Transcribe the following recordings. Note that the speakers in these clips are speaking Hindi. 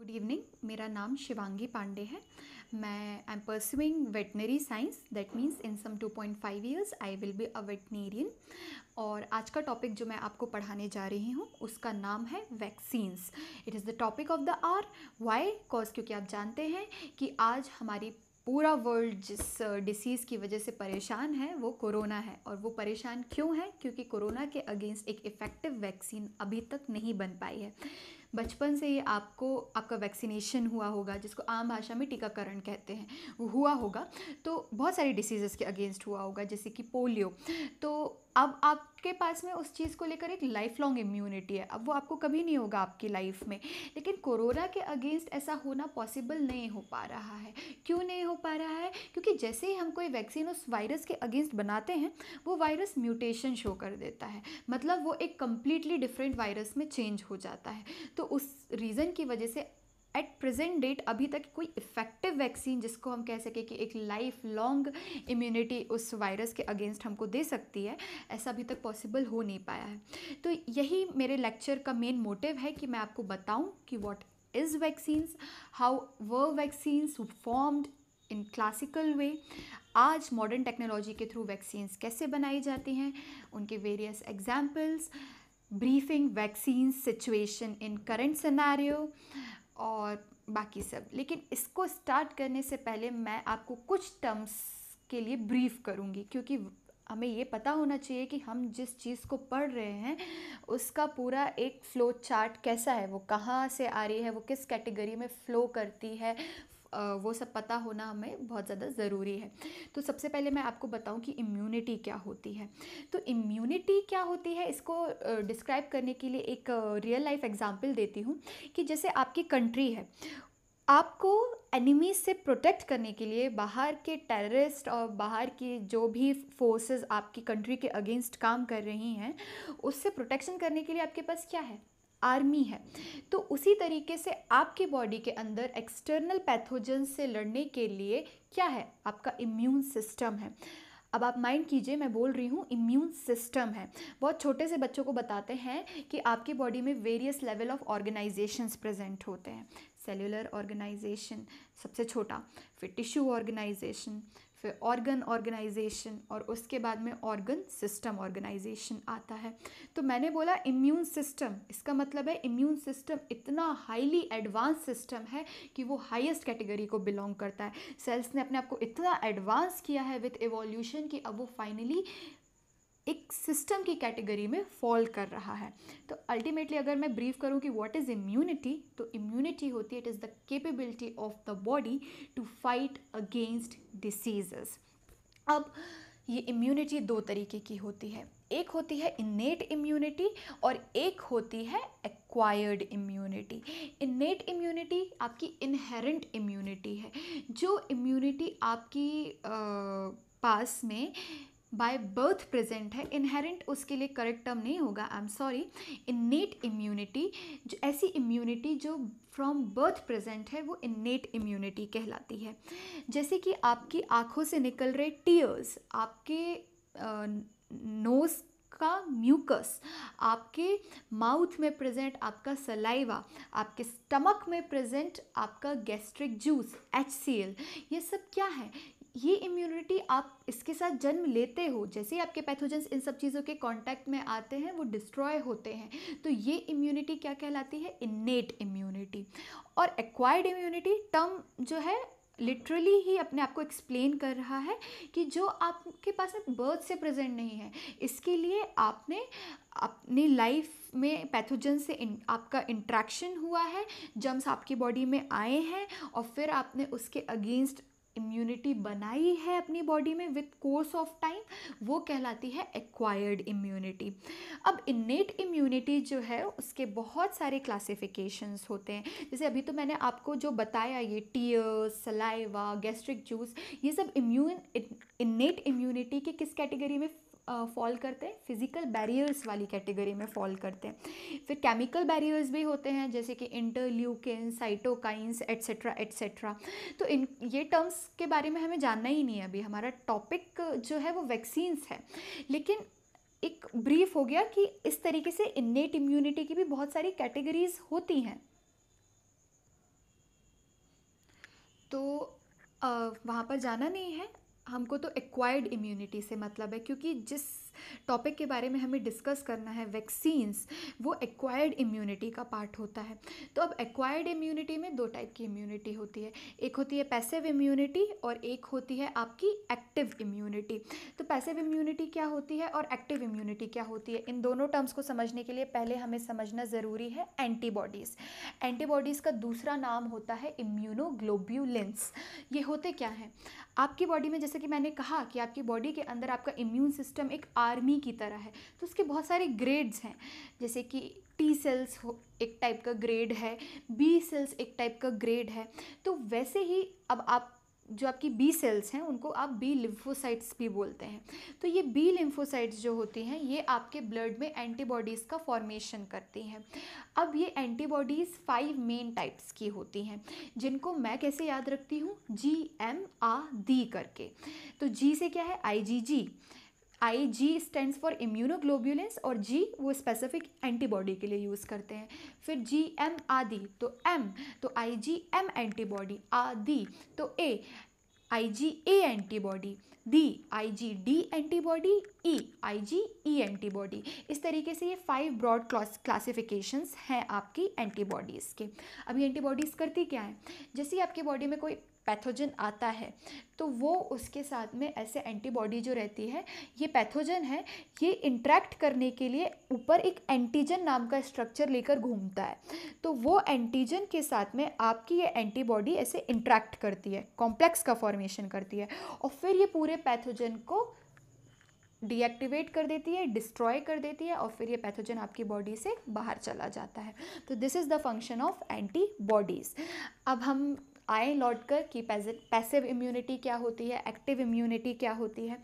गुड इवनिंग, मेरा नाम शिवांगी पांडे है। मैं I am pursuing veterinary science, that means in some 2.5 years I will be a veterinarian. और आज का टॉपिक जो मैं आपको पढ़ाने जा रही हूँ उसका नाम है vaccines. It is the topic of the hour. Why? Cause क्योंकि आप जानते हैं कि आज हमारी पूरा वर्ल्ड जिस डिसीज़ की वजह से परेशान है वो कोरोना है। और वो परेशान क्यों है? क्योंकि कोरोना के अगेंस्ट एक इफ़ेक्टिव वैक्सीन अभी तक नहीं बन पाई है। बचपन से ये आपका वैक्सीनेशन हुआ होगा, जिसको आम भाषा में टीकाकरण कहते हैं, वो हुआ होगा, तो बहुत सारी डिसीज़ेस के अगेंस्ट हुआ होगा, जैसे कि पोलियो। तो अब आपके पास में उस चीज़ को लेकर एक लाइफ लॉन्ग इम्यूनिटी है। अब वो आपको कभी नहीं होगा आपकी लाइफ में, लेकिन कोरोना के अगेंस्ट ऐसा होना पॉसिबल नहीं हो पा रहा है। क्यों नहीं हो पा रहा है? क्योंकि जैसे ही हम कोई वैक्सीन उस वायरस के अगेंस्ट बनाते हैं, वो वायरस म्यूटेशन शो कर देता है, मतलब वो एक कम्प्लीटली डिफरेंट वायरस में चेंज हो जाता है। तो उस रीज़न की वजह से एट प्रेजेंट डेट अभी तक कोई इफ़ेक्टिव वैक्सीन, जिसको हम कह सकें कि एक लाइफ लॉन्ग इम्यूनिटी उस वायरस के अगेंस्ट हमको दे सकती है, ऐसा अभी तक पॉसिबल हो नहीं पाया है। तो यही मेरे लेक्चर का मेन मोटिव है कि मैं आपको बताऊं कि what is vaccines, how were vaccines formed in classical way, आज मॉडर्न टेक्नोलॉजी के थ्रू वैक्सीन्स कैसे बनाई जाती हैं, उनके various examples, briefing vaccines situation in current scenario और बाकी सब। लेकिन इसको स्टार्ट करने से पहले मैं आपको कुछ टर्म्स के लिए ब्रीफ करूँगी, क्योंकि हमें ये पता होना चाहिए कि हम जिस चीज़ को पढ़ रहे हैं उसका पूरा एक फ़्लो चार्ट कैसा है, वो कहाँ से आ रही है, वो किस कैटेगरी में फ़्लो करती है, वो सब पता होना हमें बहुत ज़्यादा ज़रूरी है। तो सबसे पहले मैं आपको बताऊं कि इम्यूनिटी क्या होती है। तो इम्यूनिटी क्या होती है, इसको डिस्क्राइब करने के लिए एक रियल लाइफ एग्जांपल देती हूँ कि जैसे आपकी कंट्री है, आपको एनिमी से प्रोटेक्ट करने के लिए बाहर के टेररिस्ट और बाहर की जो भी फोर्सेस आपकी कंट्री के अगेंस्ट काम कर रही हैं, उससे प्रोटेक्शन करने के लिए आपके पास क्या है? आर्मी है। तो उसी तरीके से आपकी बॉडी के अंदर एक्सटर्नल पैथोजन से लड़ने के लिए क्या है? आपका इम्यून सिस्टम है। अब आप माइंड कीजिए, मैं बोल रही हूँ इम्यून सिस्टम है। बहुत छोटे से बच्चों को बताते हैं कि आपकी बॉडी में various level of organisations present होते हैं। सेलुलर ऑर्गेनाइजेशन सबसे छोटा, फिर टिश्यू ऑर्गेनाइजेशन, फिर ऑर्गन ऑर्गेनाइजेशन, और उसके बाद में ऑर्गन सिस्टम ऑर्गेनाइजेशन आता है। तो मैंने बोला इम्यून सिस्टम, इसका मतलब है इम्यून सिस्टम इतना हाईली एडवांस सिस्टम है कि वो हाईएस्ट कैटेगरी को बिलोंग करता है। सेल्स ने अपने आप को इतना एडवांस किया है विथ एवोल्यूशन कि अब वो फाइनली एक सिस्टम की कैटेगरी में फॉल कर रहा है। तो अल्टीमेटली अगर मैं ब्रीफ करूं कि व्हाट इज़ इम्यूनिटी, तो इम्यूनिटी होती है it is the capability of the body to fight against diseases. अब ये इम्यूनिटी दो तरीके की होती है, एक होती है इनेट इम्यूनिटी और एक होती है एक्वायर्ड इम्यूनिटी। इनेट इम्यूनिटी आपकी इनहेरेंट इम्यूनिटी है, जो इम्यूनिटी आपकी पास में बाय बर्थ प्रेजेंट है। इनहेरेंट उसके लिए करेक्ट टर्म नहीं होगा, I am sorry. Innate immunity, जो ऐसी इम्यूनिटी जो फ्रॉम बर्थ प्रेजेंट है, वो इनेट इम्यूनिटी कहलाती है। जैसे कि आपकी आँखों से निकल रहे टीयर्स, आपके नोज़ का म्यूकस, आपके माउथ में प्रेजेंट आपका सलाइवा, आपके स्टमक में प्रेजेंट आपका गैस्ट्रिक जूस HCL, ये सब क्या है? ये इम्यूनिटी आप इसके साथ जन्म लेते हो। जैसे ही आपके पैथोजेंस इन सब चीज़ों के कांटेक्ट में आते हैं, वो डिस्ट्रॉय होते हैं। तो ये इम्यूनिटी क्या कहलाती है? Innate immunity. और एक्वायर्ड इम्यूनिटी टर्म जो है लिटरली ही अपने आप को एक्सप्लेन कर रहा है कि जो आपके पास में बर्थ से प्रेजेंट नहीं है, इसके लिए आपने अपनी लाइफ में पैथोजन से आपका इंट्रैक्शन हुआ है, जम्स आपकी बॉडी में आए हैं और फिर आपने उसके अगेंस्ट इम्यूनिटी बनाई है अपनी बॉडी में विथ कोर्स ऑफ टाइम, वो कहलाती है एक्वायर्ड इम्यूनिटी। अब इनेट इम्यूनिटी जो है उसके बहुत सारे क्लासिफिकेशंस होते हैं। जैसे अभी तो मैंने आपको जो बताया, ये टीयर्स, सलाइवा, गैस्ट्रिक जूस, ये सब इनेट इम्यूनिटी के किस कैटेगरी में फॉल करते हैं? फिजिकल बैरियर्स वाली कैटेगरी में फॉल करते हैं। फिर केमिकल बैरियर्स भी होते हैं, जैसे कि इंटरल्यूकिन, साइटोकाइंस, एट्सेट्रा एट्सेट्रा। तो इन ये टर्म्स के बारे में हमें जानना ही नहीं है अभी, हमारा टॉपिक जो है वो वैक्सीन्स है। लेकिन एक ब्रीफ हो गया कि इस तरीके से इनेट इम्यूनिटी की भी बहुत सारी कैटेगरीज होती हैं। वहाँ पर जाना नहीं है हमको, तो एक्वायर्ड इम्यूनिटी से मतलब है, क्योंकि जिस टॉपिक के बारे में हमें डिस्कस करना है वैक्सीन्स, वो एक्वायर्ड इम्यूनिटी का पार्ट होता है। तो अब एक्वायर्ड इम्यूनिटी में दो टाइप की इम्यूनिटी होती है, एक होती है पैसिव इम्यूनिटी और एक होती है आपकी एक्टिव इम्यूनिटी। तो पैसिव इम्यूनिटी क्या होती है और एक्टिव इम्यूनिटी क्या होती है, इन दोनों टर्म्स को समझने के लिए पहले हमें समझना ज़रूरी है एंटीबॉडीज़। एंटीबॉडीज़ का दूसरा नाम होता है इम्यूनोग्लोबुलिंस। ये होते क्या हैं, आपकी बॉडी में, जैसे कि मैंने कहा कि आपकी बॉडी के अंदर आपका इम्यून सिस्टम एक आर्मी की तरह है, तो उसके बहुत सारे ग्रेड्स हैं, जैसे कि टी सेल्स एक टाइप का ग्रेड है, बी सेल्स एक टाइप का ग्रेड है। तो वैसे ही अब आप जो आपकी बी सेल्स हैं उनको आप बी लिम्फोसाइट्स भी बोलते हैं। तो ये बी लिम्फोसाइट्स जो होती हैं ये आपके ब्लड में एंटीबॉडीज़ का फॉर्मेशन करती हैं। अब ये एंटीबॉडीज़ 5 मेन टाइप्स की होती हैं, जिनको मैं कैसे याद रखती हूँ, GMAD करके। तो जी से क्या है, IgG। IG stands for immunoglobulins और G वो स्पेसिफिक एंटीबॉडी के लिए यूज़ करते हैं। फिर GMAD तो M तो IgM एंटीबॉडी, AD तो A IgA antibody, D IgD antibody, E IgE antibody. इस तरीके से ये 5 ब्रॉड क्लासिफिकेशंस हैं आपकी एंटीबॉडीज़ के। अब ये एंटीबॉडीज़ करती क्या है, जैसे आपकी बॉडी में कोई पैथोजन आता है तो वो उसके साथ में ऐसे एंटीबॉडी जो रहती है, ये पैथोजन है, ये इंट्रैक्ट करने के लिए ऊपर एक एंटीजन नाम का स्ट्रक्चर लेकर घूमता है। तो वो एंटीजन के साथ में आपकी ये एंटीबॉडी ऐसे इंट्रैक्ट करती है, कॉम्प्लेक्स का फॉर्मेशन करती है और फिर ये पूरे पैथोजन को डीएक्टिवेट कर देती है, डिस्ट्रॉय कर देती है और फिर ये पैथोजन आपकी बॉडी से बाहर चला जाता है। तो this is the function of antibodies. अब हम आए लौट कर कि पैसिव इम्यूनिटी क्या होती है, एक्टिव इम्यूनिटी क्या होती है।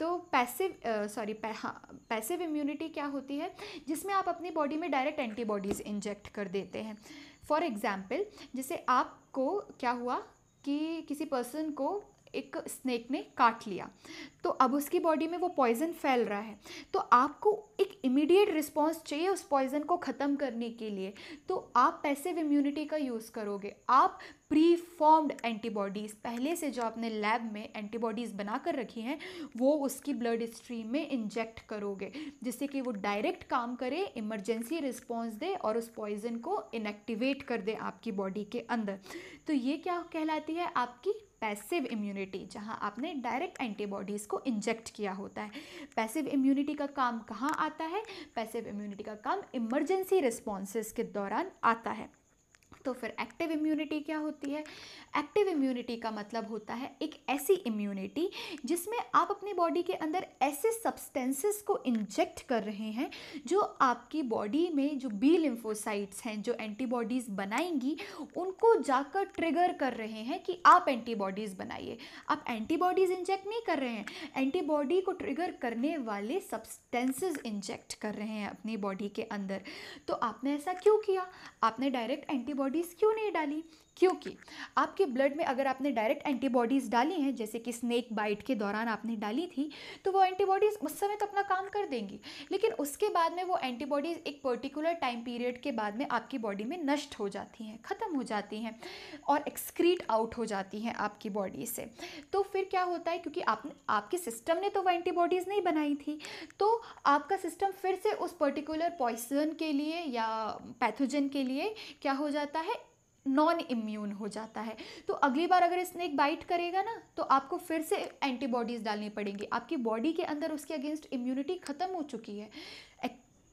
तो पैसिव इम्यूनिटी क्या होती है, जिसमें आप अपनी बॉडी में डायरेक्ट एंटीबॉडीज़ इंजेक्ट कर देते हैं। फॉर एग्जांपल, जैसे आपको क्या हुआ कि किसी पर्सन को एक स्नेक ने काट लिया, तो अब उसकी बॉडी में वो पॉइज़न फैल रहा है, तो आपको एक इमीडिएट रिस्पॉन्स चाहिए उस पॉइज़न को ख़त्म करने के लिए। तो आप पैसिव इम्यूनिटी का यूज़ करोगे, आप प्री फॉर्म्ड एंटीबॉडीज़, पहले से जो आपने लैब में एंटीबॉडीज़ बना कर रखी हैं, वो उसकी ब्लड स्ट्रीम में इंजेक्ट करोगे, जिससे कि वो डायरेक्ट काम करे, इमरजेंसी रिस्पॉन्स दे और उस पॉइज़न को इनएक्टिवेट कर दे आपकी बॉडी के अंदर। तो ये क्या कहलाती है आपकी पैसिव इम्यूनिटी, जहां आपने डायरेक्ट एंटीबॉडीज़ को इंजेक्ट किया होता है। पैसिव इम्यूनिटी का काम कहां आता है, पैसिव इम्यूनिटी का काम इमरजेंसी रिस्पॉन्सेज के दौरान आता है। तो फिर एक्टिव इम्यूनिटी क्या होती है, एक्टिव इम्यूनिटी का मतलब होता है एक ऐसी इम्यूनिटी जिसमें आप अपनी बॉडी के अंदर ऐसे सब्सटेंसेस को इंजेक्ट कर रहे हैं जो आपकी बॉडी में जो बी लिम्फोसाइट्स हैं, जो एंटीबॉडीज़ बनाएंगी, उनको जाकर ट्रिगर कर रहे हैं कि आप एंटीबॉडीज़ बनाइए। आप एंटीबॉडीज़ इंजेक्ट नहीं कर रहे हैं, एंटीबॉडी को ट्रिगर करने वाले सब्सटेंसेस इंजेक्ट कर रहे हैं अपनी बॉडी के अंदर। तो आपने ऐसा क्यों किया, आपने डायरेक्ट एंटीबॉडी क्यों नहीं डाली, क्योंकि आपके ब्लड में अगर आपने डायरेक्ट एंटीबॉडीज़ डाली हैं, जैसे कि स्नेक बाइट के दौरान आपने डाली थी, तो वो एंटीबॉडीज़ उस समय तो अपना काम कर देंगी, लेकिन उसके बाद में वो एंटीबॉडीज़ एक पर्टिकुलर टाइम पीरियड के बाद में आपकी बॉडी में नष्ट हो जाती हैं, ख़त्म हो जाती हैं और एक्सक्रीट आउट हो जाती हैं आपकी बॉडी से। तो फिर क्या होता है, क्योंकि आपके सिस्टम ने तो वो एंटीबॉडीज़ नहीं बनाई थी, तो आपका सिस्टम फिर से उस पर्टिकुलर पॉइजन के लिए या पैथोजन के लिए क्या हो जाता है, नॉन इम्यून हो जाता है। तो अगली बार अगर स्नेक बाइट करेगा ना, तो आपको फिर से एंटीबॉडीज़ डालनी पड़ेंगी, आपकी बॉडी के अंदर उसके अगेंस्ट इम्यूनिटी ख़त्म हो चुकी है।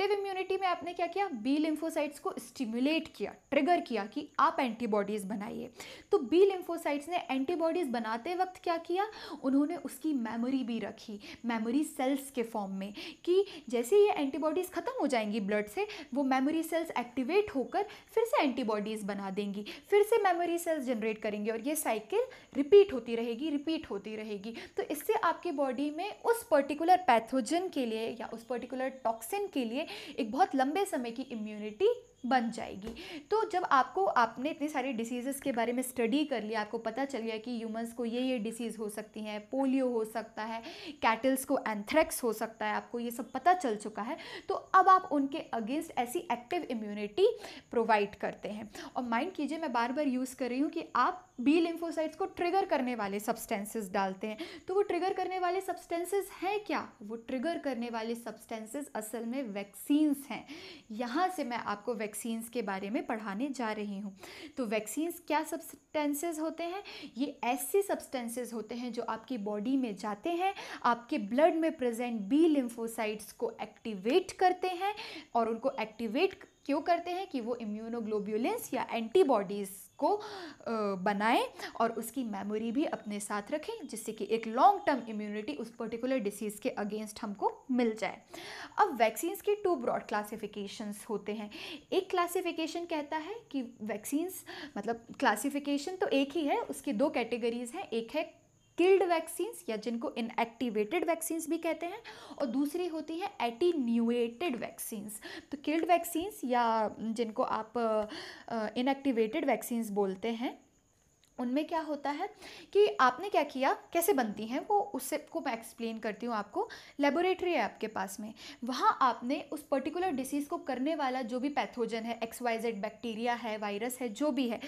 एक्टिव इम्यूनिटी में आपने क्या किया, बी लिम्फोसाइट्स को स्टिमुलेट किया, ट्रिगर किया कि आप एंटीबॉडीज़ बनाइए। तो बी लिम्फोसाइट्स ने एंटीबॉडीज़ बनाते वक्त क्या किया, उन्होंने उसकी मेमोरी भी रखी, मेमोरी सेल्स के फॉर्म में, कि जैसे ये एंटीबॉडीज़ ख़त्म हो जाएंगी ब्लड से, वो मेमोरी सेल्स एक्टिवेट होकर फिर से एंटीबॉडीज़ बना देंगी, फिर से मेमोरी सेल्स जनरेट करेंगी और ये साइकिल रिपीट होती रहेगी, रिपीट होती रहेगी। तो इससे आपकी बॉडी में उस पर्टिकुलर पैथोजन के लिए या उस पर्टिकुलर टॉक्सिन के लिए एक बहुत लंबे समय की इम्यूनिटी बन जाएगी। तो जब आपने इतनी सारी डिसीज़ेस के बारे में स्टडी कर लिया, आपको पता चल गया कि ह्यूमंस को ये डिसीज़ हो सकती हैं, पोलियो हो सकता है, कैटल्स को एंथ्रेक्स हो सकता है, आपको ये सब पता चल चुका है, तो अब आप उनके अगेंस्ट ऐसी एक्टिव इम्यूनिटी प्रोवाइड करते हैं। और माइंड कीजिए, मैं बार बार यूज़ कर रही हूँ कि आप बी लिम्फोसाइट्स को ट्रिगर करने वाले सब्सटेंसेस डालते हैं, तो वो ट्रिगर करने वाले सब्सटेंसेस हैं क्या? वो ट्रिगर करने वाले सब्सटेंसेस असल में वैक्सीन्स हैं। यहाँ से मैं आपको वैक्सीन्स के बारे में पढ़ाने जा रही हूँ। तो वैक्सीन्स क्या सब्सटेंसेस होते हैं? ये ऐसे सब्सटेंसेस होते हैं जो आपकी बॉडी में जाते हैं, आपके ब्लड में प्रेजेंट बी लिम्फोसाइट्स को एक्टिवेट करते हैं। और उनको एक्टिवेट क्यों करते हैं? कि वो इम्यूनोग्लोबुलिंस या एंटीबॉडीज़ को बनाएं और उसकी मेमोरी भी अपने साथ रखें, जिससे कि एक लॉन्ग टर्म इम्यूनिटी उस पर्टिकुलर डिसीज़ के अगेंस्ट हमको मिल जाए। अब वैक्सीन्स के 2 ब्रॉड क्लासिफिकेशंस होते हैं। एक क्लासिफिकेशन कहता है कि वैक्सीन्स, मतलब क्लासिफिकेशन तो एक ही है, उसके 2 कैटेगरीज़ हैं। एक है किल्ड वैक्सीन्स या जिनको इनएक्टिवेटेड वैक्सीन्स भी कहते हैं, और दूसरी होती है एटीन्यूएटेड वैक्सीन्स। तो किल्ड वैक्सीन्स या जिनको आप इनएक्टिवेटेड वैक्सीन्स बोलते हैं, उनमें क्या होता है कि आपने क्या किया, कैसे बनती हैं वो, उससे को मैं एक्सप्लेन करती हूँ आपको। लेबोरेटरी है आपके पास में, वहाँ आपने उस पर्टिकुलर डिसीज़ को करने वाला जो भी पैथोजन है, XYZ बैक्टीरिया है, वायरस है, जो भी है,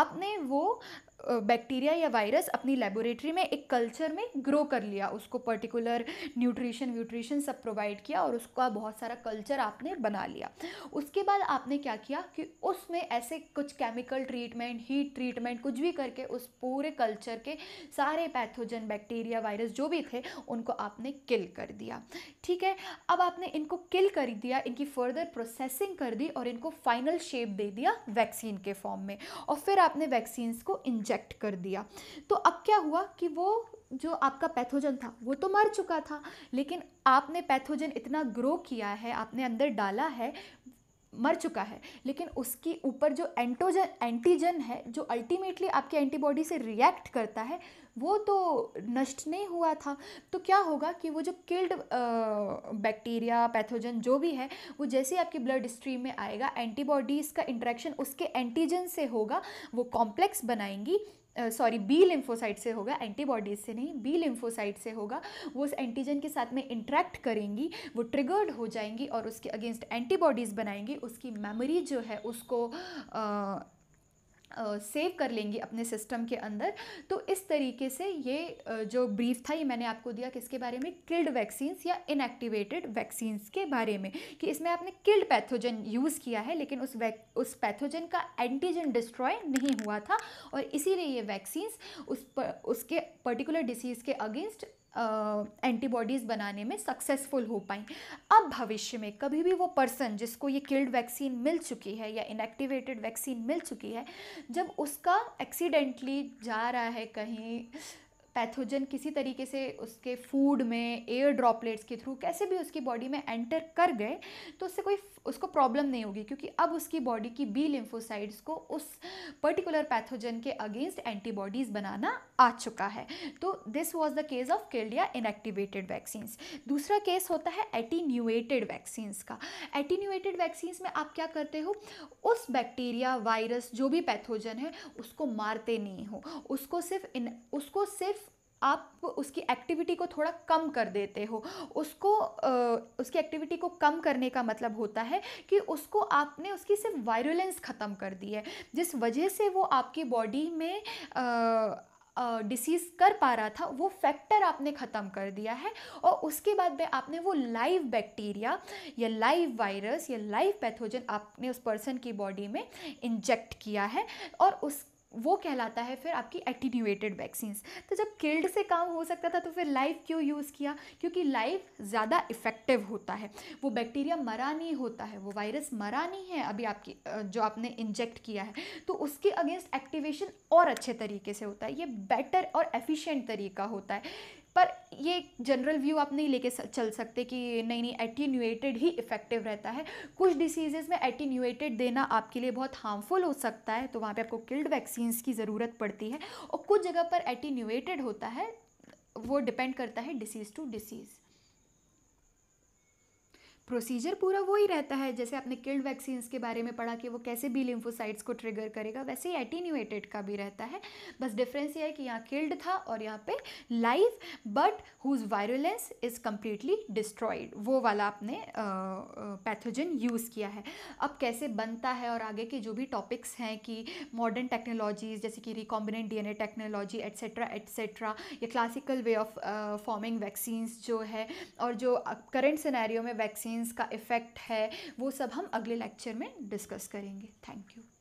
आपने वो बैक्टीरिया या वायरस अपनी लेबोरेटरी में एक कल्चर में ग्रो कर लिया, उसको पर्टिकुलर न्यूट्रिशन सब प्रोवाइड किया और उसका बहुत सारा कल्चर आपने बना लिया। उसके बाद आपने क्या किया कि उसमें ऐसे कुछ केमिकल ट्रीटमेंट, हीट ट्रीटमेंट, कुछ भी करके उस पूरे कल्चर के सारे पैथोजन, बैक्टीरिया, वायरस जो भी थे, उनको आपने किल कर दिया। ठीक है, अब आपने इनको किल कर दिया, इनकी फर्दर प्रोसेसिंग कर दी और इनको फाइनल शेप दे दिया वैक्सीन के फॉर्म में, और फिर आपने वैक्सीन्स को इंजेक्ट कर दिया। तो अब क्या हुआ कि वो जो आपका पैथोजन था वो तो मर चुका था, लेकिन आपने पैथोजन इतना ग्रो किया है, आपने अंदर डाला है, मर चुका है, लेकिन उसके ऊपर जो एंटीजन है जो अल्टीमेटली आपके एंटीबॉडी से रिएक्ट करता है, वो तो नष्ट नहीं हुआ था। तो क्या होगा कि वो जो किल्ड बैक्टीरिया, पैथोजन जो भी है, वो जैसे ही आपके ब्लड स्ट्रीम में आएगा, एंटीबॉडीज़ का इंटरेक्शन उसके एंटीजन से होगा, वो कॉम्प्लेक्स बनाएंगी, सॉरी बी लिम्फोसाइट से होगा, एंटीबॉडीज़ से नहीं, बी लिम्फोसाइट से होगा। वो उस एंटीजन के साथ में इंट्रैक्ट करेंगी, वो ट्रिगर्ड हो जाएंगी और उसके अगेंस्ट एंटीबॉडीज़ बनाएंगी, उसकी मेमोरी जो है उसको सेव कर लेंगी अपने सिस्टम के अंदर। तो इस तरीके से ये जो ब्रीफ था, ये मैंने आपको दिया किसके बारे में, किल्ड वैक्सीन्स या इनएक्टिवेटेड वैक्सीन्स के बारे में, कि इसमें आपने किल्ड पैथोजन यूज़ किया है लेकिन उस पैथोजन का एंटीजन डिस्ट्रॉय नहीं हुआ था, और इसीलिए ये वैक्सीन्स उसके पर्टिकुलर डिसीज़ के अगेंस्ट एंटीबॉडीज़ बनाने में सक्सेसफुल हो पाएँ। अब भविष्य में कभी भी वो पर्सन जिसको ये किल्ड वैक्सीन मिल चुकी है या इनएक्टिवेटेड वैक्सीन मिल चुकी है, जब उसका एक्सीडेंटली जा रहा है कहीं पैथोजन किसी तरीके से उसके फूड में, एयर ड्रॉपलेट्स के थ्रू, कैसे भी उसकी बॉडी में एंटर कर गए, तो उससे कोई उसको प्रॉब्लम नहीं होगी, क्योंकि अब उसकी बॉडी की बी लिम्फोसाइट्स को उस पर्टिकुलर पैथोजन के अगेंस्ट एंटीबॉडीज़ बनाना आ चुका है। तो this was the case of killed या इनएक्टिवेटेड वैक्सीन्स। दूसरा केस होता है एटीन्यूएटेड वैक्सीन्स का। एटीन्यूएटेड वैक्सीन्स में आप क्या करते हो, उस बैक्टीरिया, वायरस जो भी पैथोजन है उसको मारते नहीं हो, उसको सिर्फ आप उसकी एक्टिविटी को थोड़ा कम कर देते हो। उसकी एक्टिविटी को कम करने का मतलब होता है कि उसको आपने उसकी सिर्फ वायरुलेंस ख़त्म कर दी है, जिस वजह से वो आपकी बॉडी में डिसीज़ कर पा रहा था, वो फैक्टर आपने ख़त्म कर दिया है। और उसके बाद में आपने वो लाइव बैक्टीरिया या लाइव वायरस या लाइव पैथोजन आपने उस पर्सन की बॉडी में इंजेक्ट किया है, और वो कहलाता है फिर आपकी एटीन्यूएटेड वैक्सीन्स। तो जब किल्ड से काम हो सकता था तो फिर लाइव क्यों यूज़ किया? क्योंकि लाइव ज़्यादा इफ़ेक्टिव होता है, वो बैक्टीरिया मरा नहीं होता है, वो वायरस मरा नहीं है अभी आपकी जो आपने इंजेक्ट किया है, तो उसके अगेंस्ट एक्टिवेशन और अच्छे तरीके से होता है, ये बेटर और एफिशिएंट तरीका होता है। पर ये जनरल व्यू आप नहीं लेके चल सकते कि नहीं, एटीन्यूएटेड ही इफ़ेक्टिव रहता है। कुछ डिसीज़ेज़ में एटीन्यूएटेड देना आपके लिए बहुत हार्मफुल हो सकता है, तो वहाँ पे आपको किल्ड वैक्सीन्स की ज़रूरत पड़ती है। और कुछ जगह पर एटीन्यूएटेड होता है, वो डिपेंड करता है डिसीज़ टू डिसीज़। प्रोसीजर पूरा वही रहता है, जैसे आपने किल्ड वैक्सीन्स के बारे में पढ़ा कि वो कैसे बी लिम्फोसाइट्स को ट्रिगर करेगा, वैसे ही एटीन्यूएटेड का भी रहता है। बस डिफरेंस ये है कि यहाँ किल्ड था और यहाँ पे live, but whose virulence is completely destroyed, वो वाला आपने पैथोजन यूज़ किया है। अब कैसे बनता है और आगे के जो भी टॉपिक्स हैं कि मॉडर्न टेक्नोलॉजीज़ जैसे कि recombinant D N A technology etcetera etcetera, या classical way of forming vaccines जो है, और जो करेंट सिनेरियो में वैक्सीन्स का इफ़ेक्ट है, वो सब हम अगले लेक्चर में डिस्कस करेंगे। Thank you.